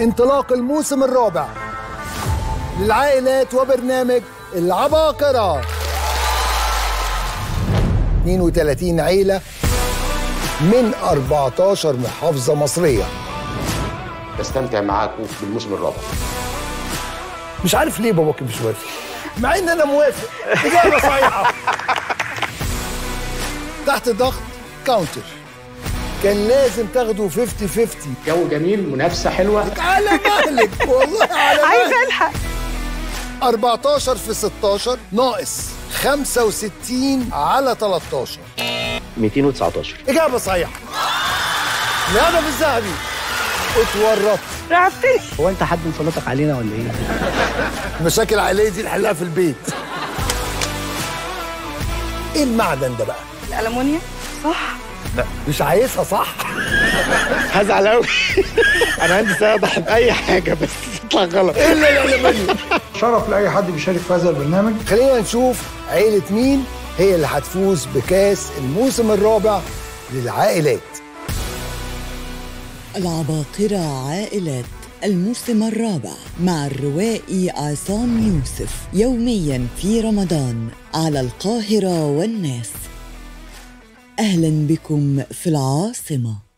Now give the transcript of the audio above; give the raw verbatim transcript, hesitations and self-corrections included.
انطلاق الموسم الرابع للعائلات وبرنامج العباقرة. اثنين وثلاثين عيلة من أربعتاشر محافظة مصرية. بستمتع معاكم بالموسم الرابع. مش عارف ليه باباك مش وافق، مع ان انا موافق. اجابه صحيحه. تحت ضغط كاونتر كان لازم تاخده خمسين خمسين. جو جميل، منافسه حلوه على مهلك والله، على عايز الحق. أربعتاشر في ستاشر ناقص خمسة وستين على تلتاشر مئتين وتسعتاشر. اجابه صحيحه. الهدف الذهبي. اتورطت، رعبتني. هو انت حد مفلطك علينا ولا ايه؟ المشاكل العائليه دي نحلها في البيت. ايه المعدن ده بقى؟ الالومنيا صح؟ لا مش عايزها صح؟ هزعل قوي. انا عندي سابح باي حاجه بس تطلع غلط الا الالومنيا. شرف لاي حد بيشارك في هذا البرنامج. خلينا نشوف عيله مين هي اللي هتفوز بكاس الموسم الرابع للعائلات. العباقرة عائلات الموسم الرابع مع الروائي عصام يوسف، يومياً في رمضان على القاهرة والناس. أهلاً بكم في العاصمة.